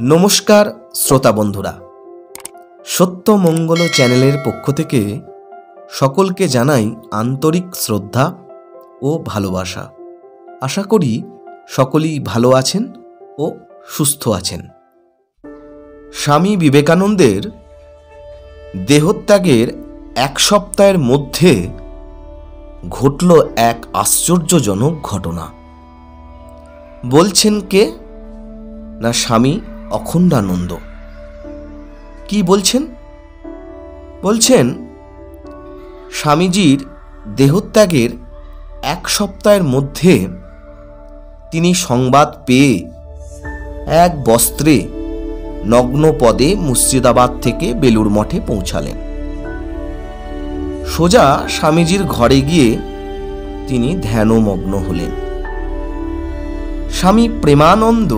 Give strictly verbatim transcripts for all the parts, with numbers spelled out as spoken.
नमस्कार श्रोता बंधुरा, सत्य मंगलो चैनलेर पक्ष थेके सकलके जानाई आंतरिक श्रद्धा ओ भालोबासा। आशा करी सकलेई भालो आछेन ओ सुस्थ आछेन। स्वामी बिबेकानन्देर देहत्यागेर एक सप्ताहेर मध्ये घटलो एक आश्चर्यजनक घटना। बोलछेन के ना स्वामी अखन्डानन्द कि बोलछेन? बोलछेन स्वामीजीर देहत्यागेर एक सप्ताहेर मध्ये तिनी संबाद पेये एक वस्त्रे नग्न पदे मुर्शिदाबाद थेके बेलूर मठे पौंछालेन। सोजा स्वामीजीर घरे गिये तिनी ध्यानमग्न हलेन। स्वामी प्रेमानंद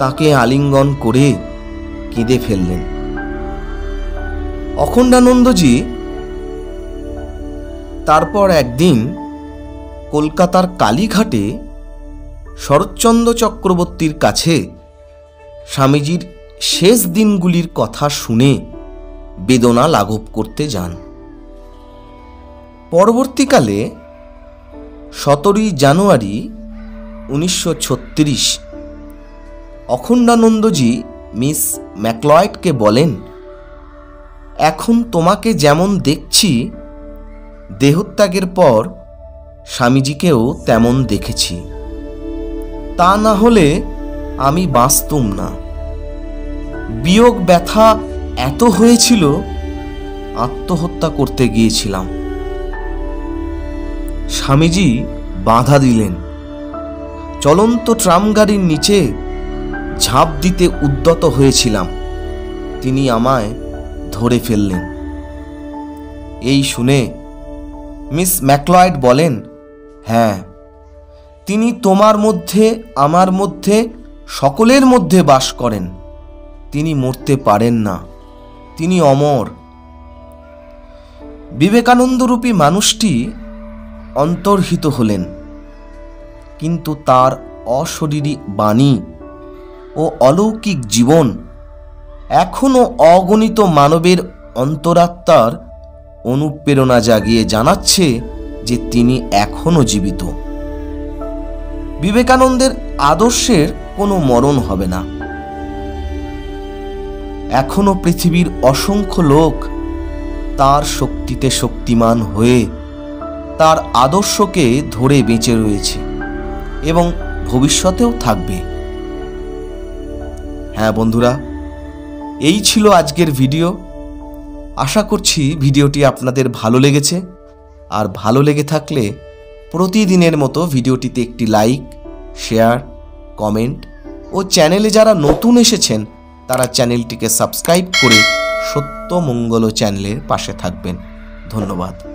ताके आलिंगन करे केंदे फेललेन। अखंडानंदजी तारपर एक दिन कलकातार कालीघाटे शरच्चंद्र चक्रवर्तीर काछे स्वामीजीर शेष दिनगुलिर कथा शुने बेदना लाघव करते जान। परवर्तीकाले सतरई जानुआरी उन्नीसशो छत्तीस अखंडानंदजी मिस मैकलॉयड के बोलें, एखन तोमाके जेमन देखछी देहत्यागेर पर स्वामीजीकेओ तेमन देखेछी, ता ना होले आमी बाँचतुम ना। वियोग व्यथा एत हयेछिल आत्महत्या करते गियेछिलाम। स्वामीजी बाधा दिलेन। चलंत ट्राम गाड़ीर नीचे झाँप दीते उद्यत हयेछिलाम, तिनी आमाय धरे फेललेन। एई शुने मिस मैकलॉयड बोलें, हाँ तिनी तोमार मध्य आमार मध्य सकलेर मध्य बास करें, तिनी मरते पारेन ना, तिनी अमर। विवेकानंद रूपी मानुष्टी अंतर्हित हलेन, किन्तु तार अशरीरी बाणी ओ अलौकिक जीवन एखोनो अगणित मानवेर अंतरात्मार अनुप्रेरणा जागिए जानाच्छे जे तिनी एखोनो जीवित। विवेकानंदेर आदर्शेर कोनो मरण हबे ना। एखोनो पृथिवीर असंख्य लोक तार शक्तिते शक्तिमान हये तार आदर्शके धरे बेंचे रयेछे एबं भविष्यतेओ थाकबे। हाँ बंधुरा, यही छिलो आजकेर भिडियो। आशा करछि भिडियोटी आपनादेर भालो लेगेछे। आर भालो लेगे थाकले प्रतिदिनेर मतो भिडियोटीते एकटी लाइक, शेयर, कमेंट ओ चैनेले जारा नतून एसेछेन तारा चैनेलटीके सबस्क्राइब करे सत्य मंगलो चैनेलेर पाशे थाकबेन। धन्यवाद।